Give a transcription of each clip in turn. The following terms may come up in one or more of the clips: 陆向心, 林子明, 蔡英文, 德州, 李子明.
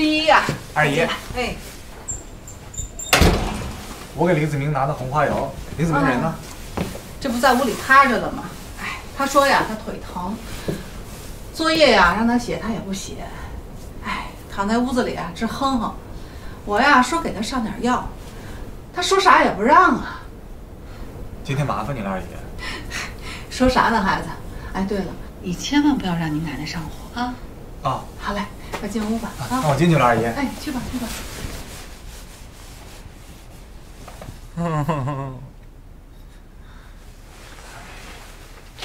第一呀，二姨。哎，我给李子明拿的红花油，李子明人呢？这不在屋里趴着了吗？哎，他说呀，他腿疼，作业呀让他写他也不写，哎，躺在屋子里啊直哼哼。我呀说给他上点药，他说啥也不让啊。今天麻烦你了，二姨。说啥呢，孩子？哎，对了，你千万不要让你奶奶上火啊！啊，好嘞。 快进屋吧！啊，那我进去了，二姨。哎，去吧，去吧。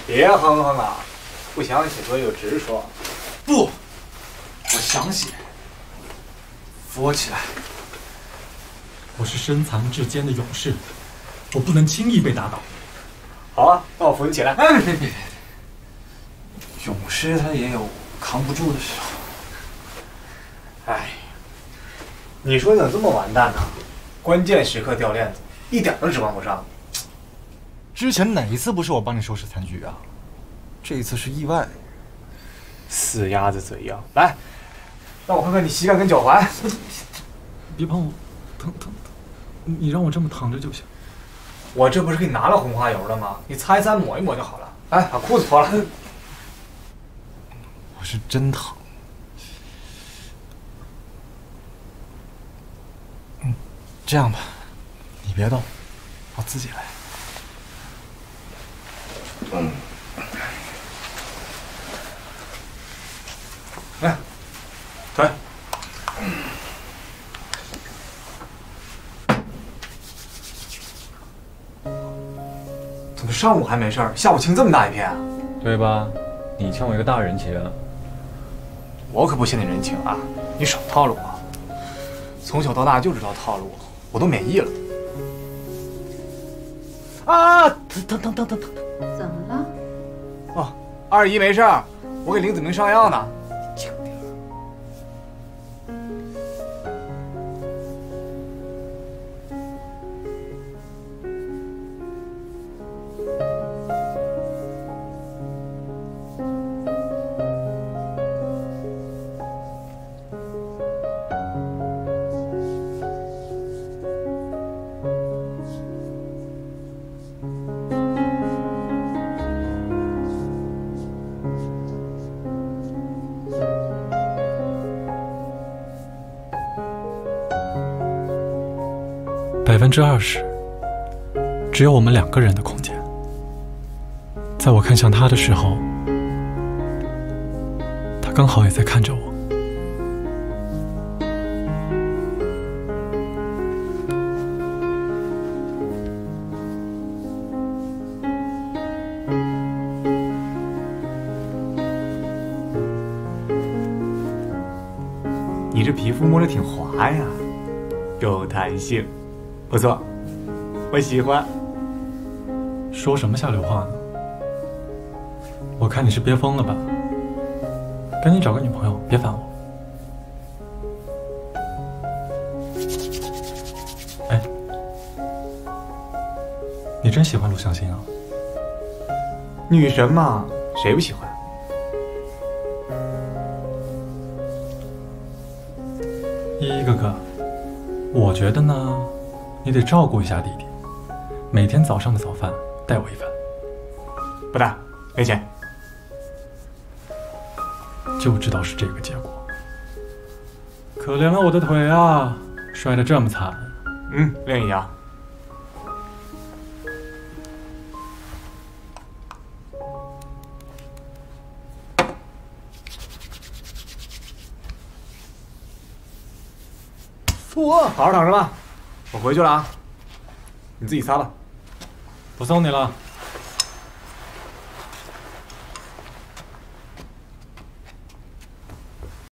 别哼哼了，不想写作业就直说。不，我想写。扶我起来。我是深藏至坚的勇士，我不能轻易被打倒。好啊，那我扶你起来。哎，别别别！勇士他也有扛不住的时候。 哎，你说你怎么这么完蛋呢？关键时刻掉链子，一点都指望不上。之前哪一次不是我帮你收拾残局啊？这一次是意外。死鸭子嘴硬，来，让我看看你膝盖跟脚踝。别碰我，疼疼疼！你让我这么躺着就行。我这不是给你拿了红花油了吗？你擦一擦，抹一抹就好了。哎，把裤子脱了。我是真疼。 这样吧，你别动，我自己来。嗯，来，腿。怎么上午还没事儿，下午青这么大一片啊？对吧？你欠我一个大人情啊！我可不欠你人情啊！你少套路我，从小到大就知道套路我。 我都免疫了。啊！疼疼疼疼疼！怎么了？哦，二姨没事儿，我给林子明上药呢。轻点儿。20%，只有我们两个人的空间。在我看向他的时候，他刚好也在看着我。你这皮肤摸着挺滑呀，有弹性。 不错，我喜欢。说什么下流话呢？我看你是憋疯了吧？赶紧找个女朋友，别烦我。哎，你真喜欢陆向心啊？女神嘛，谁不喜欢？依依哥哥，我觉得呢。 你得照顾一下弟弟，每天早上的早饭带我一份。不带，没钱。就知道是这个结果。可怜了我的腿啊，摔得这么惨。嗯，另一样。扶我，好好躺着吧。 我回去了啊，你自己擦吧，不送你了。